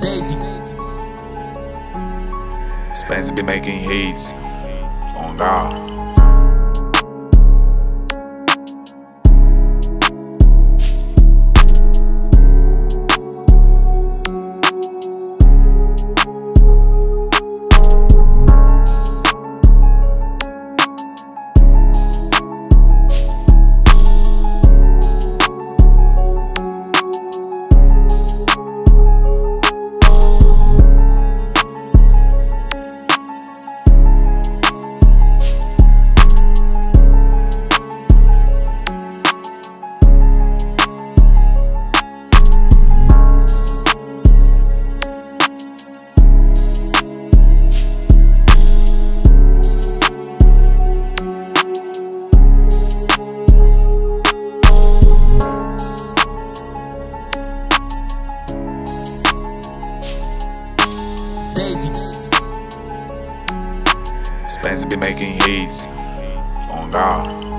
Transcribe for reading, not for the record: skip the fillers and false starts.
Daisy. Spancy be making hits on God. Spancy be making hits on God.